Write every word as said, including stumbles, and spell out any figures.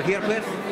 Over here, please.